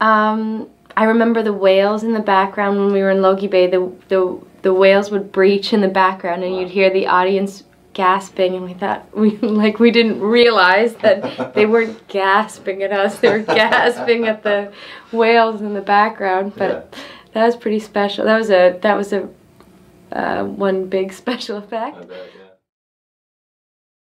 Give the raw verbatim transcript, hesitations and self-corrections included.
Um, I remember the whales in the background when we were in Logy Bay. The the the whales would breach in the background, and wow. You'd hear the audience gasping, and we thought we like we didn't realize that they weren't gasping at us. They were gasping at the whales in the background. But yeah. That was pretty special. That was a that was a uh, one big special effect.